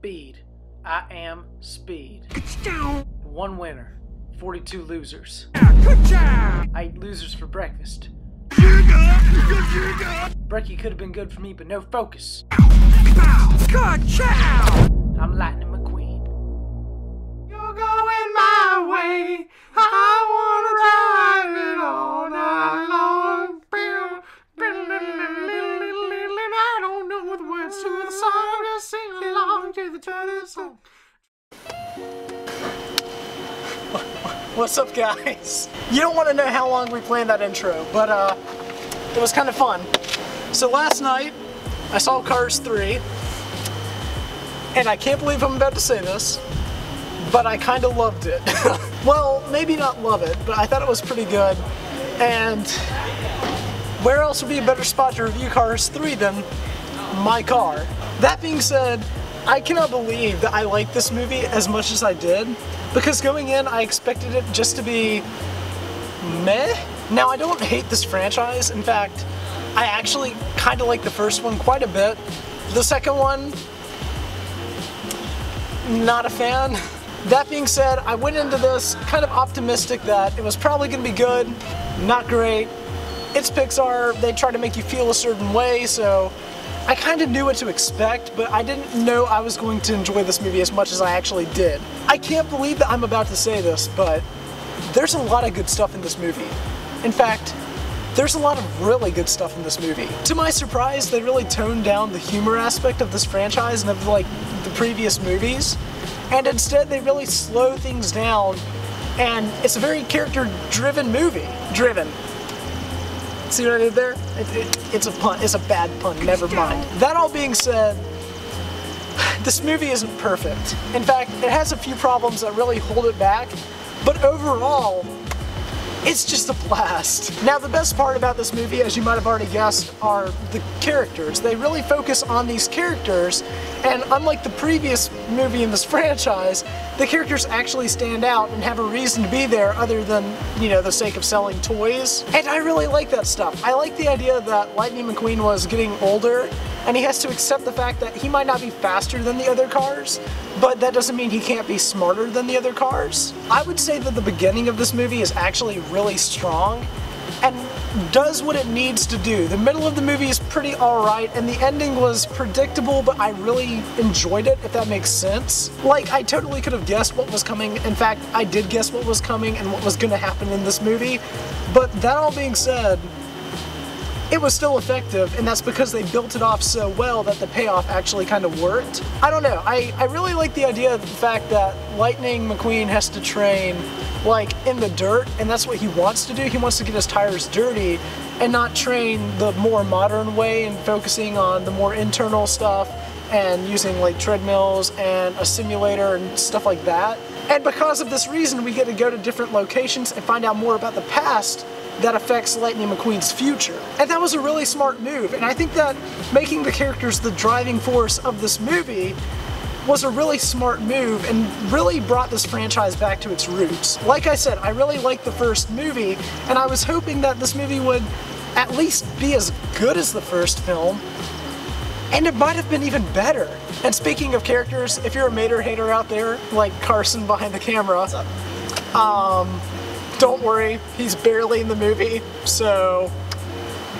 speed. I am speed. One winner, 42 losers. I ate losers for breakfast. Brekkie could have been good for me, but no focus. I'm Lightning McQueen. You're going my way. I wanna drive it all night long. I don't know the words to the song. Just sing along to the turn of the song. What's up, guys? You don't want to know how long we planned that intro, but it was kind of fun. So last night, I saw Cars 3, and I can't believe I'm about to say this, but I kind of loved it. Well, maybe not love it, but I thought it was pretty good. And where else would be a better spot to review Cars 3 than my car? That being said, I cannot believe that I liked this movie as much as I did, because going in I expected it just to be meh. Now, I don't hate this franchise. In fact, I actually kind of like the first one quite a bit. The second one, not a fan. That being said, I went into this kind of optimistic that it was probably going to be good, not great. It's Pixar, they try to make you feel a certain way, so I kind of knew what to expect, but I didn't know I was going to enjoy this movie as much as I actually did. I can't believe that I'm about to say this, but there's a lot of good stuff in this movie. In fact, there's a lot of really good stuff in this movie. To my surprise, they really toned down the humor aspect of this franchise and of like the previous movies, and instead they really slow things down, and it's a very character-driven movie. Driven. See what I did there? It's a pun. It's a bad pun. Never mind. That all being said, this movie isn't perfect. In fact, it has a few problems that really hold it back, but overall, it's just a blast. Now, the best part about this movie, as you might have already guessed, are the characters. They really focus on these characters, and unlike the previous movie in this franchise, the characters actually stand out and have a reason to be there other than, you know, the sake of selling toys. And I really like that stuff. I like the idea that Lightning McQueen was getting older, and he has to accept the fact that he might not be faster than the other cars, but that doesn't mean he can't be smarter than the other cars. I would say that the beginning of this movie is actually really strong and does what it needs to do. The middle of the movie is pretty alright, and the ending was predictable, but I really enjoyed it, if that makes sense. Like, I totally could have guessed what was coming. In fact, I did guess what was coming and what was going to happen in this movie, but that all being said, it was still effective, and that's because they built it off so well that the payoff actually kind of worked. I don't know, I really like the idea of the fact that Lightning McQueen has to train like in the dirt, and that's what he wants to do. He wants to get his tires dirty and not train the more modern way and focusing on the more internal stuff and using like treadmills and a simulator and stuff like that. And because of this reason, we get to go to different locations and find out more about the past that affects Lightning McQueen's future. And that was a really smart move, and I think that making the characters the driving force of this movie was a really smart move and really brought this franchise back to its roots. Like I said, I really liked the first movie, and I was hoping that this movie would at least be as good as the first film, and it might have been even better. And speaking of characters, if you're a Mater hater out there, like Carson behind the camera, don't worry, he's barely in the movie, so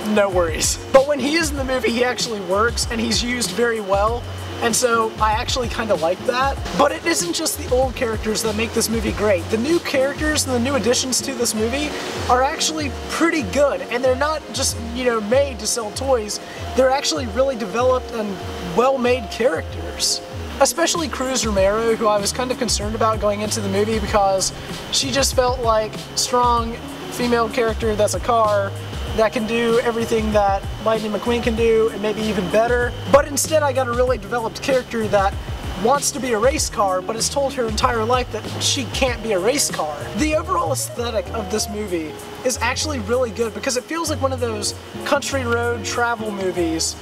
no worries. But when he is in the movie, he actually works, and he's used very well, and so I actually kind of like that. But it isn't just the old characters that make this movie great. The new characters and the new additions to this movie are actually pretty good, and they're not just, you know, made to sell toys. They're actually really developed and well-made characters. Especially Cruz Ramerez, who I was kind of concerned about going into the movie because she just felt like a strong female character that's a car that can do everything that Lightning McQueen can do and maybe even better. But instead I got a really developed character that wants to be a race car but is told her entire life that she can't be a race car. The overall aesthetic of this movie is actually really good because it feels like one of those country road travel movies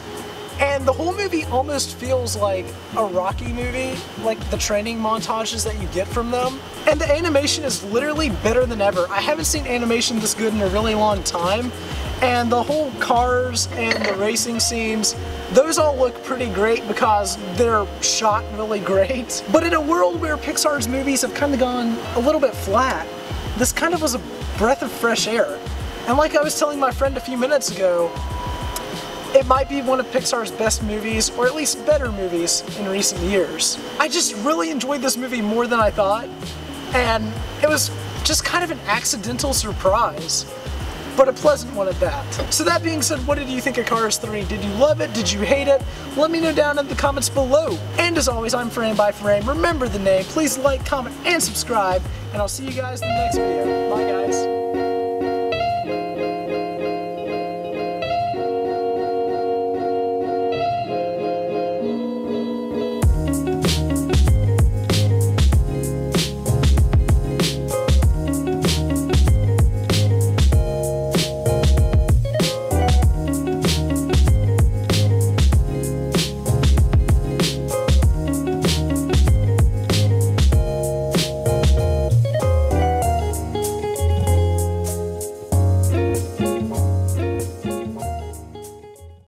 And the whole movie almost feels like a Rocky movie, like the training montages that you get from them. And the animation is literally better than ever. I haven't seen animation this good in a really long time. And the whole cars and the racing scenes, those all look pretty great because they're shot really great. But in a world where Pixar's movies have kind of gone a little bit flat, this kind of was a breath of fresh air. And like I was telling my friend a few minutes ago, it might be one of Pixar's best movies, or at least better movies, in recent years. I just really enjoyed this movie more than I thought, and it was just kind of an accidental surprise, but a pleasant one at that. So that being said, what did you think of Cars 3? Did you love it? Did you hate it? Let me know down in the comments below. And as always, I'm Frame by Frame. Remember the name. Please like, comment, and subscribe, and I'll see you guys in the next video. Bye, guys.